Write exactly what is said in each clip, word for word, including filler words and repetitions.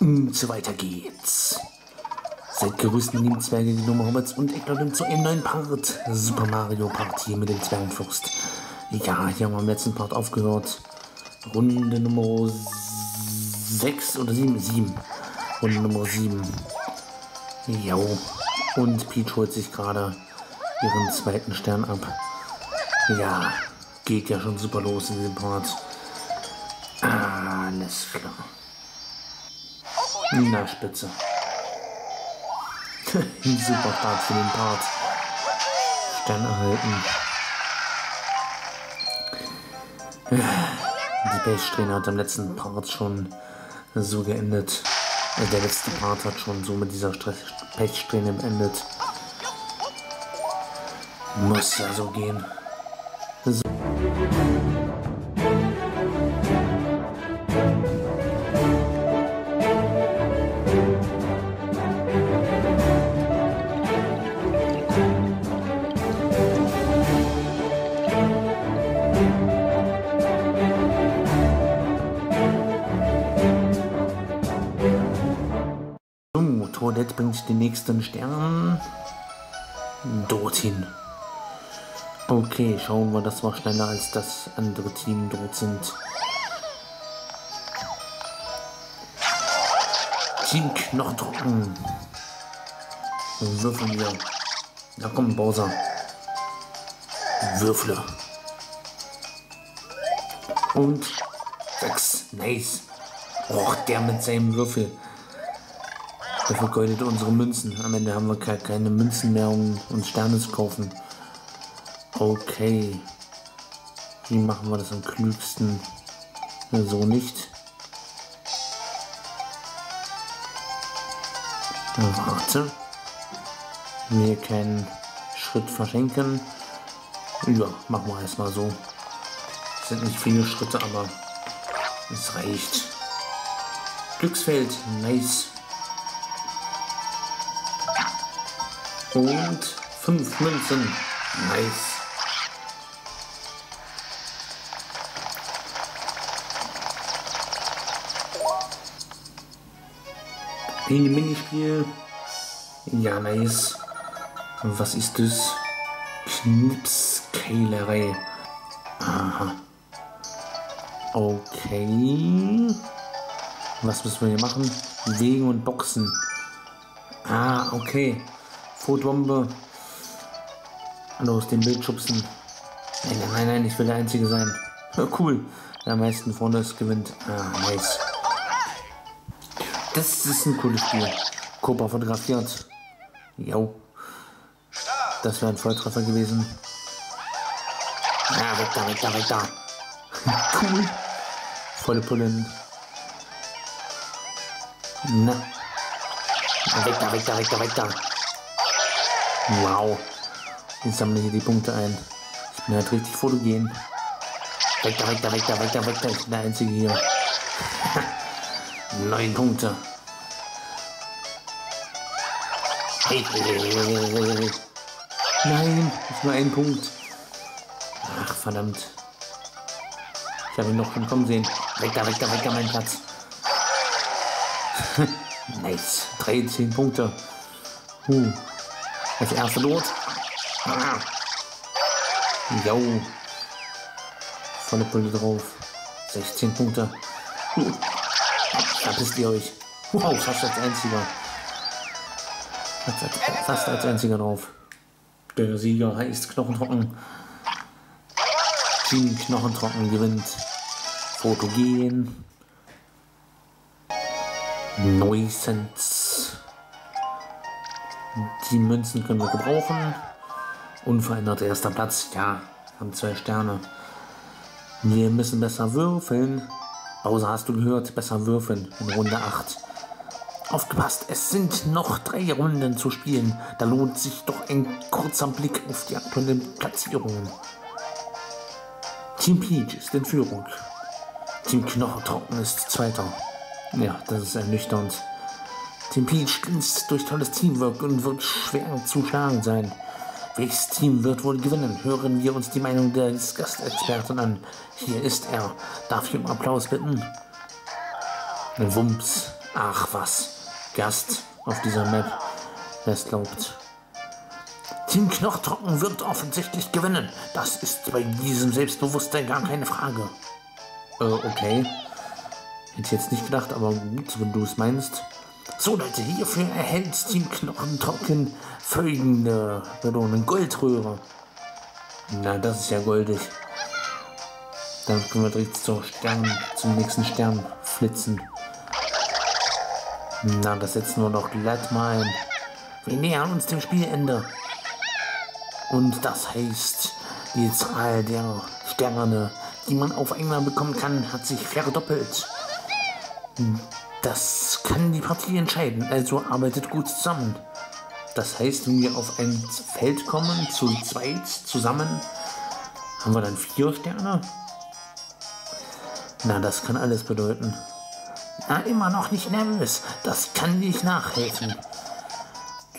Und so weiter geht's. Seid gerüstet, ihr lieben Zwerge, die Nummer Hobbits und Eckler zu einem neuen Part. Super Mario Party mit dem Zwergenfürst. Ja, hier haben wir im letzten Part aufgehört. Runde Nummer sechs oder sieben? sieben. Runde Nummer sieben. Jo. Und Peach holt sich gerade ihren zweiten Stern ab. Ja, geht ja schon super los in diesem Part. Alles klar. Na, spitze. Super Start für den Part. Stern erhalten. Die Base-Strähne hat am letzten Part schon so geendet. Der letzte Part hat schon so mit dieser Pechsträhne beendet. Muss ja so gehen. So. Toilette bringt den nächsten Stern dorthin. Okay, schauen wir, dass wir schneller als das andere Team dort sind. Team Knochentrocken. Würfeln wir. Na komm, Bowser. Würfle. Und sechs. Nice. Och, der mit seinem Würfel. Er vergeudet unsere Münzen. Am Ende haben wir keine Münzen mehr, um uns Sterne zu kaufen. Okay. Wie machen wir das am klügsten? So nicht. Warte. Mir keinen Schritt verschenken. Ja, machen wir erstmal so. Es sind nicht viele Schritte, aber es reicht. Glücksfeld. Nice. Und fünf Münzen. Nice. Mini Minispiel. Ja, nice. Was ist das? Knipskälerei. Aha. Okay. Was müssen wir hier machen? Wege und Boxen. Ah, okay. Bombe aus dem Bild schubsen. Nein, nein, nein, ich will der Einzige sein. Ja, cool. Wer am meisten vorne ist, gewinnt. Ah, nice. Das ist ein cooles Spiel. Koopa fotografiert. Jo. Das wäre ein Volltreffer gewesen. Ah, weg da, weg da, weg da. Cool. Volle Pullen. Na. Weg da, weg da, weg da, weg da. Wow, ich sammle hier die Punkte ein. Ich bin halt richtig fotogen. Weg da, weg da, weg da, weg da, weg da. Ich bin der Einzige hier. Neun Punkte. Hey, hey, hey, hey, hey. Nein, ist nur ein Punkt. Ach, verdammt. Ich habe ihn noch schon kommen sehen. Weg da, weg da, weg da, mein Platz. Nice, dreizehn Punkte. Huh. Das erste dort. Ah. Jo. Volle Pulle drauf. sechzehn Punkte. Hm. Da pisst ihr euch. Wow, fast als einziger. Fast als einziger drauf. Der Sieger heißt Knochentrocken. Team Knochentrocken gewinnt. Fotogen. Nuisance. Die Münzen können wir gebrauchen. Unverändert erster Platz. Ja, haben zwei Sterne. Wir müssen besser würfeln. Bowser, hast du gehört? Besser würfeln in Runde acht. Aufgepasst, es sind noch drei Runden zu spielen. Da lohnt sich doch ein kurzer Blick auf die aktuellen Platzierungen. Team Peach ist in Führung. Team Knochentrocken ist Zweiter. Ja, das ist ernüchternd. Team Peach glänzt durch tolles Teamwork und wird schwer zu schlagen sein. Welches Team wird wohl gewinnen? Hören wir uns die Meinung des Gastexperten an. Hier ist er. Darf ich um Applaus bitten? Wumps. Ach was, Gast auf dieser Map, es lobt. Team Knochentrocken wird offensichtlich gewinnen. Das ist bei diesem Selbstbewusstsein gar keine Frage. Äh, okay. Hätte ich jetzt nicht gedacht, aber gut, wenn du es meinst. So Leute, hierfür erhält Team Knochentrocken folgende Belohnung. Goldröhre. Na, das ist ja goldig. Dann können wir direkt zur Stern, zum nächsten Stern flitzen. Na, das setzen wir doch glatt mal ein. Wir nähern uns dem Spielende. Und das heißt, die Zahl der Sterne, die man auf einmal bekommen kann, hat sich verdoppelt. Das kann die Partie entscheiden, also arbeitet gut zusammen. Das heißt, wenn wir auf ein Feld kommen, zu zweit zusammen, haben wir dann vier Sterne. Na, das kann alles bedeuten. Na, immer noch nicht nervös, das kann nicht nachhelfen.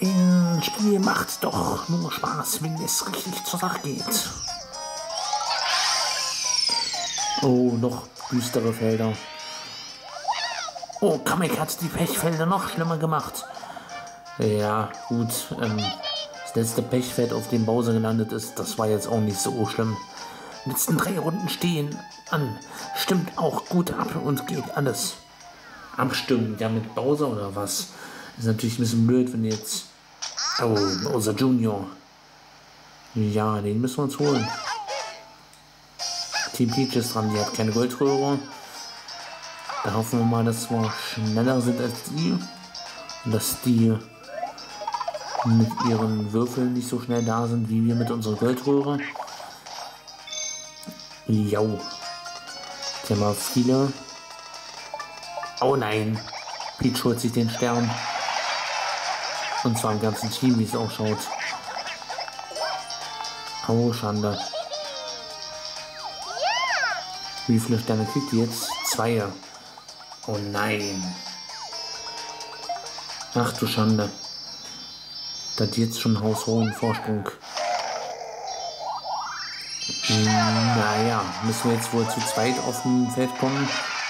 Ein Spiel macht doch nur Spaß, wenn es richtig zur Sache geht. Oh, noch düstere Felder. Oh, Kamek hat die Pechfelder noch schlimmer gemacht. Ja, gut. Ähm, das letzte Pechfeld, auf dem Bowser gelandet ist, das war jetzt auch nicht so schlimm. Die letzten drei Runden stehen an. Stimmt auch gut ab und geht alles. Abstimmen, ja, mit Bowser oder was? Ist natürlich ein bisschen blöd, wenn jetzt... Oh, Bowser Junior Ja, den müssen wir uns holen. Team Peach ist dran, die hat keine Goldröhre. Da hoffen wir mal, dass wir schneller sind als die. Und dass die mit ihren Würfeln nicht so schnell da sind, wie wir mit unserer Goldröhre. Jau. Jetzt haben wir viele. Oh nein. Peach holt sich den Stern. Und zwar im ganzen Team, wie es ausschaut. Oh, Schande. Wie viele Sterne kriegt die jetzt? Zwei. Oh nein. Ach du Schande. Da hat die jetzt schon haushohen Vorsprung. Naja, müssen wir jetzt wohl zu zweit auf dem Feld kommen.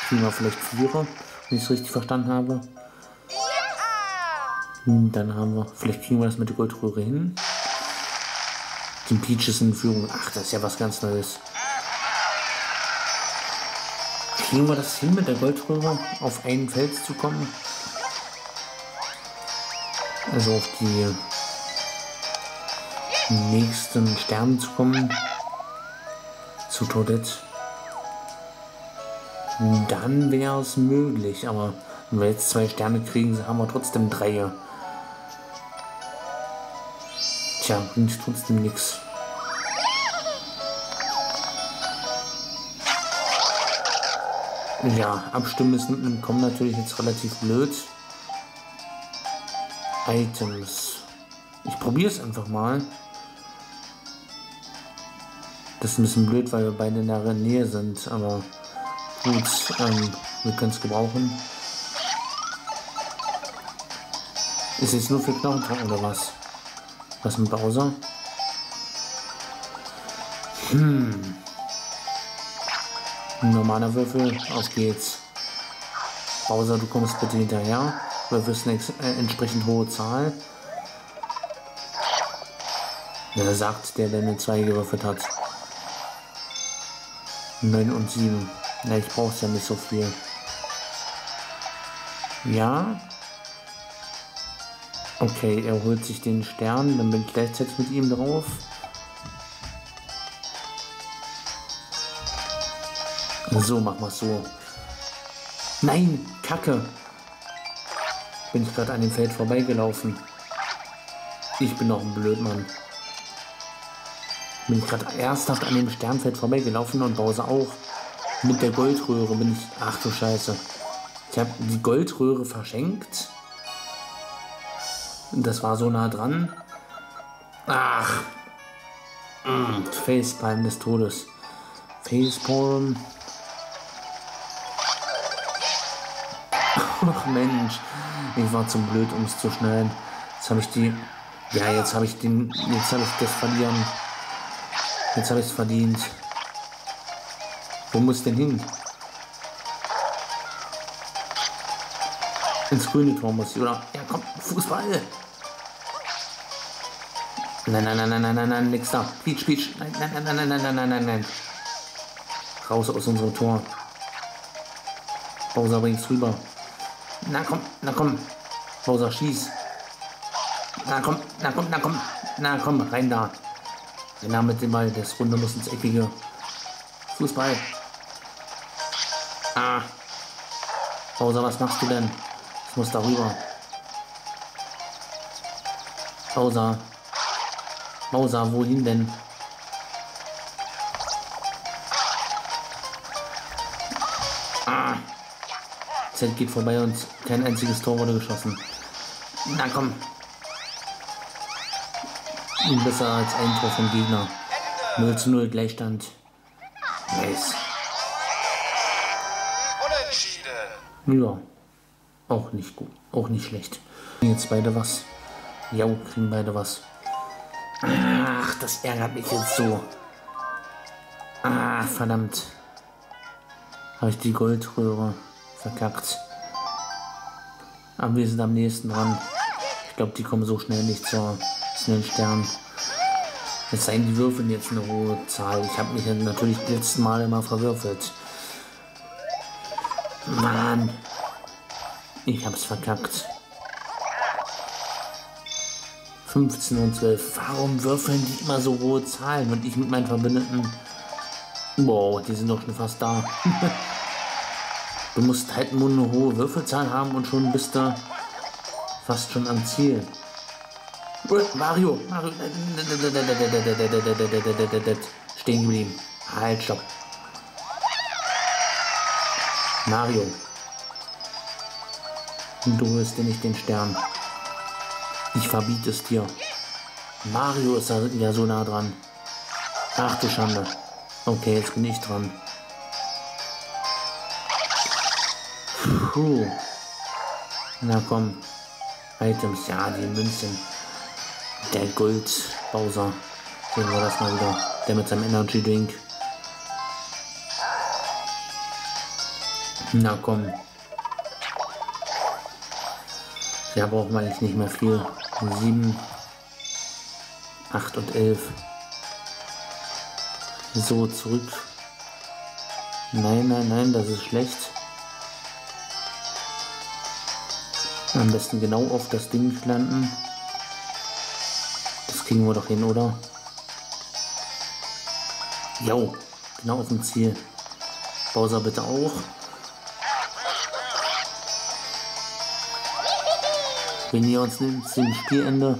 Kriegen wir vielleicht Vierer, wenn ich es richtig verstanden habe. Dann haben wir, vielleicht kriegen wir das mit der Goldröhre hin. Die Peach ist in Führung. Ach, das ist ja was ganz Neues. Kriegen wir das hin, mit der Goldröhre auf einen Feld zu kommen? Also auf die nächsten Sterne zu kommen. Zu Toadette. Dann wäre es möglich, aber wenn wir jetzt zwei Sterne kriegen, haben wir trotzdem drei. Tja, bringt trotzdem nichts. Ja, abstimmen müssen kommen natürlich jetzt relativ blöd. Items. Ich probiere es einfach mal. Das ist ein bisschen blöd, weil wir beide in der Nähe sind, aber gut, ähm, wir können es gebrauchen. Ist jetzt nur für Knochentrocken oder was? Was mit Bowser? Hm. Normaler Würfel, auf geht's. Bowser, du kommst bitte hinterher. Würfel ist eine entsprechend hohe Zahl. Ja, sagt der, der eine zwei gewürfelt hat. neun und sieben. Na, ich brauch's ja nicht so viel. Ja. Okay, er holt sich den Stern, dann bin ich gleichzeitig mit ihm drauf. So, mach mal so. Nein, Kacke. Bin ich gerade an dem Feld vorbeigelaufen. Ich bin doch ein Blödmann. Bin ich gerade ernsthaft an dem Sternfeld vorbeigelaufen und Bowser auch. Mit der Goldröhre bin ich... Ach du Scheiße. Ich habe die Goldröhre verschenkt. Das war so nah dran. Ach. Mm, Facepalm des Todes. Facepalm... Ach Mensch, ich war zu blöd, um es zu schnallen. Jetzt habe ich die... Ja, jetzt habe ich den... Jetzt habe ich das verlieren. Jetzt habe ich es verdient. Wo muss denn hin? ins grüne Tor muss ich, oder? Ja, komm, Fußball! Nein, nein, nein, nein, nein, nein, nein, nix da. Peach, Peach. Nein, nein, nein, nein, nein, nein, nein, nein, nein. Raus aus unserem Tor. Bowser bringt's rüber. Na komm, na komm. Bowser schießt. Na komm, na komm, na komm. Na komm, rein da. Der Name mit dem Ball. Das Runde muss ins Eckige. Fußball. Ah. Bowser, was machst du denn? Ich muss da rüber. Bowser. Bowser, wohin denn? Ah. Z geht vorbei und kein einziges Tor wurde geschossen. Na komm. Besser als ein Tor vom Gegner. null zu null Gleichstand. Nice. Unentschieden. Ja. Auch nicht gut. Auch nicht schlecht. Jetzt beide was. Ja, kriegen beide was. Ach, das ärgert mich jetzt so. Ah, verdammt. Habe ich die Goldröhre verkackt. Aber wir sind am nächsten dran. Ich glaube, die kommen so schnell nicht zur schnellen Stern. Es seien die Würfel jetzt eine hohe Zahl. Ich habe mich natürlich das letzte Mal immer verwürfelt. Mann. Ich hab's verkackt. fünfzehn und zwölf. Warum würfeln die immer so hohe Zahlen? Und ich mit meinen Verbündeten... Wow, die sind doch schon fast da. Du musst halt nur eine hohe Würfelzahl haben und schon bist du fast schon am Ziel. Mario! Mario! Stehen geblieben. Halt, stopp. Mario. Du holst dir nicht den Stern. Ich verbiete es dir. Mario ist ja so nah dran. Ach du Schande. Okay, jetzt bin ich dran. Puh. Na komm. Items, ja, die Münzen. Der Gold-Bowser. Sehen wir das mal wieder. Der mit seinem Energy-Drink. Na komm. Ja, braucht man jetzt nicht mehr viel. sieben, acht und elf. So, zurück. Nein, nein, nein, das ist schlecht. Am besten genau auf das Ding landen. Das kriegen wir doch hin, oder? Jo, genau auf dem Ziel. Bowser bitte auch. Wenn ihr uns nimmt zum Spielende.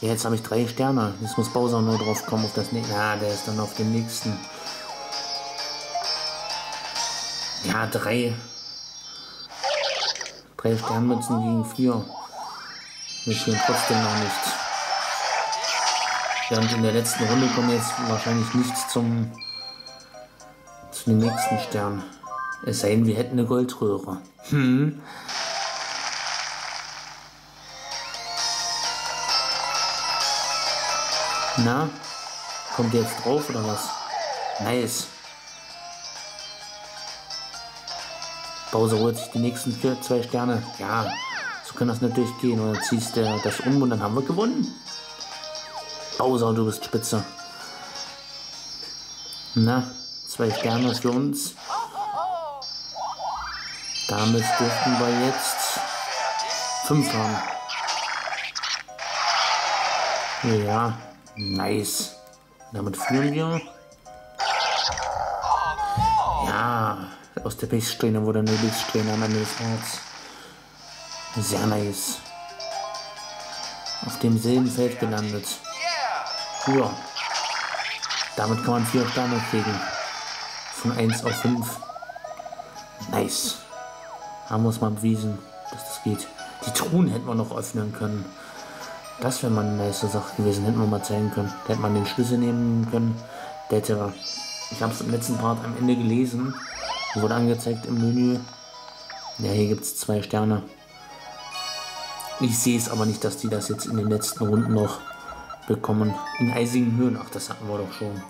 Ja, jetzt habe ich drei Sterne. Jetzt muss Bowser nur drauf kommen auf das nächste. Ja, der ist dann auf dem nächsten. Ja, drei. Drei Sternmützen gegen vier. Wir spielen trotzdem noch nichts. Ja, und in der letzten Runde kommen jetzt wahrscheinlich nichts zum zu den nächsten Stern. Es sei denn, wir hätten eine Goldröhre. Hm. Na? Kommt ihr jetzt drauf oder was? Nice. Bowser holt sich die nächsten vier, zwei Sterne. Ja, so kann das natürlich gehen. Und dann ziehst du das um und dann haben wir gewonnen. Bowser, du bist spitze. Na, zwei Sterne für uns. Damit dürfen wir jetzt fünf haben. Ja. Nice. Damit führen wir. Ja, aus der Pechsträhne wurde eine Pechsträhne am Ende des Orts. Sehr nice. Auf demselben Feld gelandet. Ja. Damit kann man vier Sterne kriegen. Von eins auf fünf. Nice. Haben wir uns mal bewiesen, dass das geht. Die Truhen hätten wir noch öffnen können. Das wäre mal eine nice Sache gewesen, hätten wir mal zeigen können. Da hätte man den Schlüssel nehmen können. Der hätte, ich habe es im letzten Part am Ende gelesen. Wurde angezeigt im Menü. Ja, hier gibt es zwei Sterne. Ich sehe es aber nicht, dass die das jetzt in den letzten Runden noch bekommen. In eisigen Höhen, ach, das hatten wir doch schon.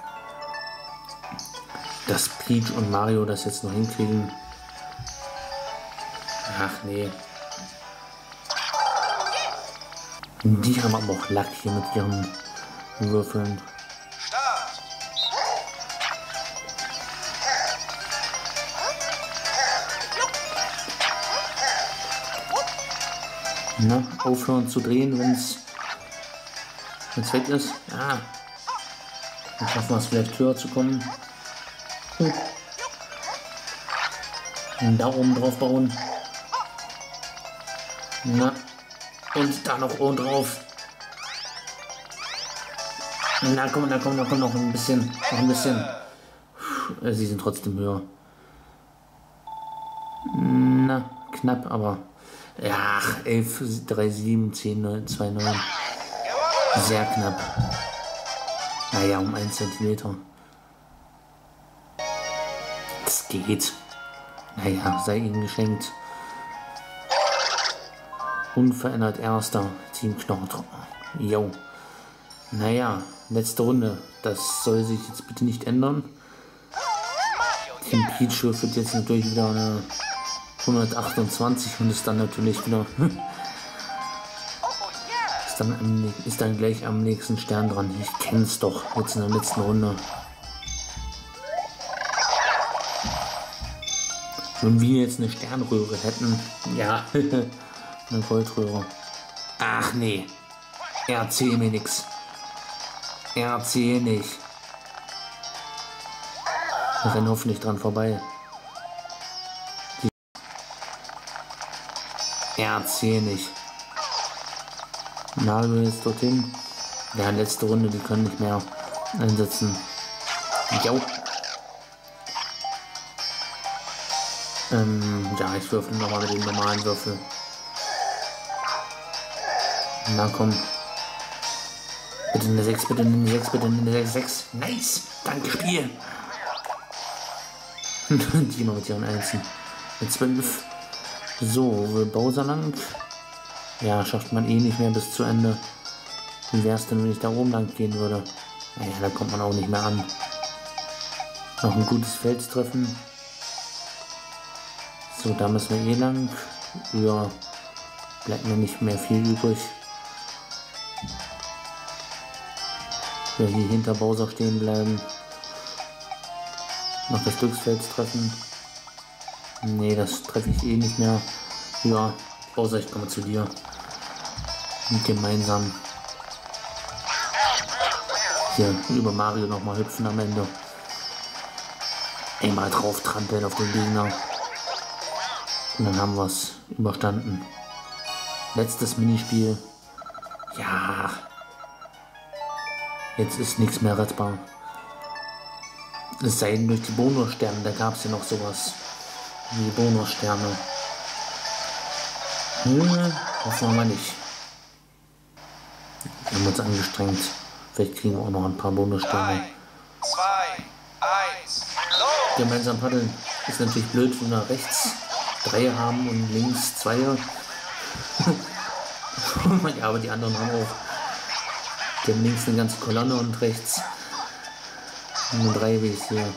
Dass Peach und Mario das jetzt noch hinkriegen. Ach nee. Die haben aber auch Lack hier mit ihren Würfeln. Start! Na, aufhören zu drehen, wenn es weg ist. Ah. Dann schaffen wir es vielleicht höher zu kommen. Gut. Und da oben drauf bauen. Na. Und da noch oben drauf. Na komm, da komm, da komm, noch ein bisschen. Noch ein bisschen. Puh, sie sind trotzdem höher. Na, knapp, aber. Ja, elf, drei, sieben, zehn, neun, zwei, neun. Sehr knapp. Naja, um einen Zentimeter. Das geht. Naja, sei ihnen geschenkt. Unverändert erster Team Knochentrocken. Jo. Naja, letzte Runde. Das soll sich jetzt bitte nicht ändern. Team Peach wird jetzt natürlich wieder eine hundertachtundzwanzig und ist dann natürlich wieder. ist, dann am, ist dann gleich am nächsten Stern dran. Ich kenn's doch. Jetzt in der letzten Runde. Wenn wir jetzt eine Sternröhre hätten. Ja. Eine Goldröhre. Ach nee. Erzähl mir nix. Erzähl nicht. Wir rennen hoffentlich dran vorbei. Die Erzähl nicht. Mario jetzt dorthin. Ja, letzte Runde, die können nicht mehr einsetzen. Jo. Ähm, ja, ich würfel nochmal mit dem normalen Würfel. Na komm. Bitte eine sechs, bitte eine sechs, bitte eine sechs, sechs. Nice. Danke, Spiel. Die immer mit ihren Einsen. Mit zwölf. So, will Bowser lang? Ja, schafft man eh nicht mehr bis zu Ende. Wie wär's denn, wenn ich da oben lang gehen würde? Naja, da kommt man auch nicht mehr an. Noch ein gutes Feld treffen. So, da müssen wir eh lang. Ja, bleibt mir nicht mehr viel übrig. Hier hinter Bowser stehen bleiben. Noch das Glücksfeld treffen. Nee, das treffe ich eh nicht mehr. Ja, Bowser, ich komme zu dir. Und gemeinsam. Hier, über Mario nochmal hüpfen am Ende. Einmal drauf trampeln auf den Gegner. Und dann haben wir es überstanden. Letztes Minispiel. Ja. Jetzt ist nichts mehr rettbar. Es sei denn durch die Bonussterne, da gab es ja noch sowas. Wie Bonussterne. Hm, hoffen wir mal nicht. Wir haben uns angestrengt. Vielleicht kriegen wir auch noch ein paar Bonussterne. drei, zwei, eins, los! Gemeinsam paddeln. Ist natürlich blöd, wenn wir rechts drei haben und links zwei. Ja, aber die anderen haben auch. Die haben links eine ganze Kolonne und rechts nur drei Wegs hier.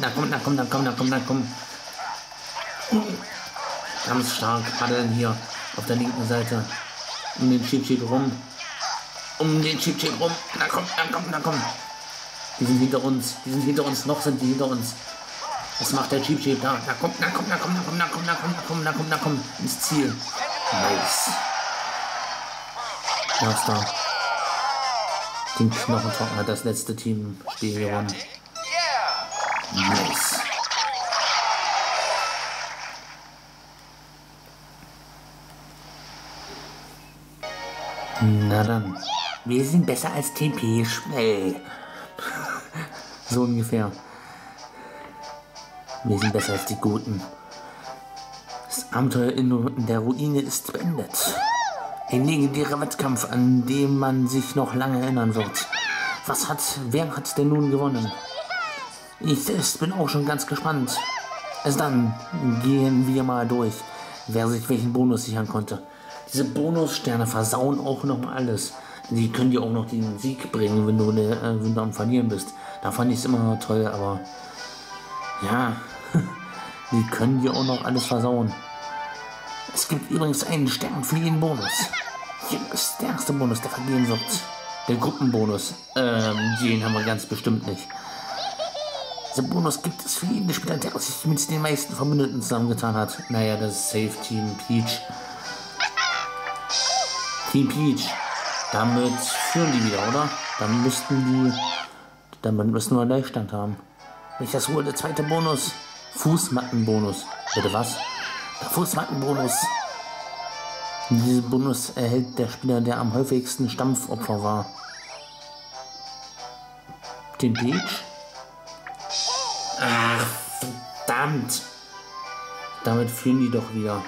Na komm, na komm, na komm, na komm, na komm. Ganz stark paddeln hier auf der linken Seite. Um den Chip-Chip rum. Um den Chip-Chip rum. Na komm, na komm, na komm. Die sind hinter uns. Die sind hinter uns. Noch sind die hinter uns. Was macht der Chip-Chip da? Na komm, na komm, na komm, na komm, na komm, na komm, na komm, na komm, na komm. Ins Ziel. Nice. Erster. Team Knochentrocken hat das letzte Team Spiel gewonnen. Nice. Na dann. Wir sind besser als T P. Schnell. So ungefähr. Wir sind besser als die Guten. Das Abenteuer in der Ruine ist beendet. Ein legendärer Wettkampf, an dem man sich noch lange erinnern wird. Was hat, wer hat denn nun gewonnen? Ich selbst bin auch schon ganz gespannt. Also dann gehen wir mal durch, wer sich welchen Bonus sichern konnte. Diese Bonussterne versauen auch noch mal alles. Die können dir auch noch den Sieg bringen, wenn du, äh, wenn du am Verlieren bist. Da fand ich es immer noch toll, aber ja, die können dir auch noch alles versauen. Es gibt übrigens einen Stern für jeden Bonus. Hier ist der erste Bonus, der vergehen wird. Der Gruppenbonus. Ähm, den haben wir ganz bestimmt nicht. Den Bonus gibt es für jeden Spieler, der sich mit den meisten Verbündeten zusammengetan hat. Naja, das ist safe Team Peach. Team Peach. Damit führen die wieder, oder? Dann müssten die... Damit müssen wir Gleichstand haben. Nicht das wohl der zweite Bonus. Fußmattenbonus. Bitte was? Der Fußmattenbonus. Diesen Bonus erhält der Spieler, der am häufigsten Stampfopfer war. Team Peach? Ach, verdammt! Damit führen die doch wieder.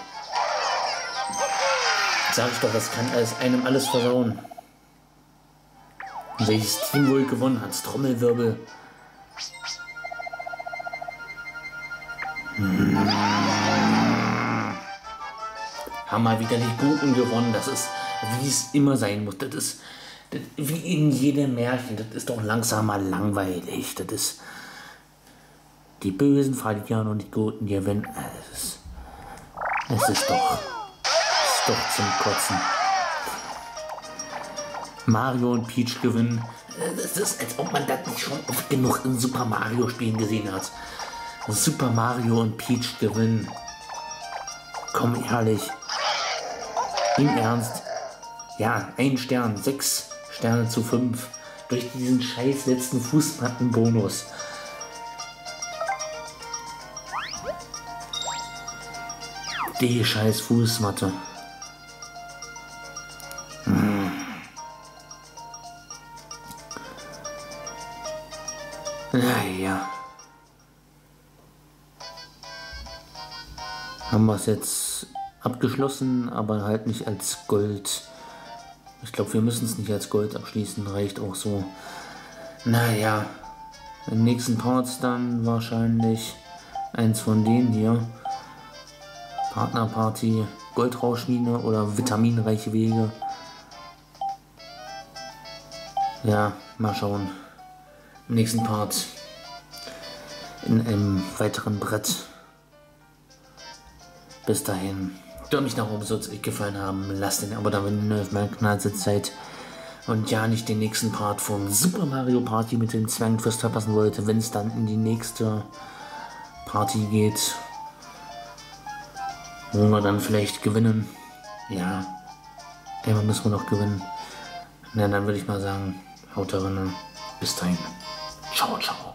Sag ich doch, das kann alles einem alles versauen. Welches Team wohl gewonnen hat? Trommelwirbel. Hm. Haben mal wieder die Guten gewonnen. Das ist, wie es immer sein muss. Das ist das, wie in jedem Märchen. Das ist doch langsam mal langweilig. Das ist... Die Bösen verlieren und die Guten gewinnen. Es, es ist doch, es ist doch zum Kotzen. Mario und Peach gewinnen. Es ist, als ob man das nicht schon oft genug in Super Mario Spielen gesehen hat. Super Mario und Peach gewinnen. Komm, ehrlich. Im Ernst. Ja, ein Stern, sechs Sterne zu fünf. Durch diesen scheiß letzten Fußmattenbonus. Die scheiß Fußmatte. Hm. Naja. Haben wir es jetzt abgeschlossen, aber halt nicht als Gold. Ich glaube, wir müssen es nicht als Gold abschließen, reicht auch so. Naja. Im nächsten Part dann wahrscheinlich eins von denen hier. Partnerparty, Goldrauschmine oder Vitaminreiche Wege. Ja, mal schauen. Im nächsten Part. In einem weiteren Brett. Bis dahin. Dürft mich nach oben, soll es euch gefallen haben. Lasst den Abo da, wenn ihr auf meinem Kanal seid. Und ja, nicht den nächsten Part von Super Mario Party mit dem Zwergenfürst verpassen wollte, wenn es dann in die nächste Party geht. Wollen wir dann vielleicht gewinnen? Ja, einmal müssen wir noch gewinnen. Na, dann würde ich mal sagen, haut rein. Bis dahin. Ciao, ciao.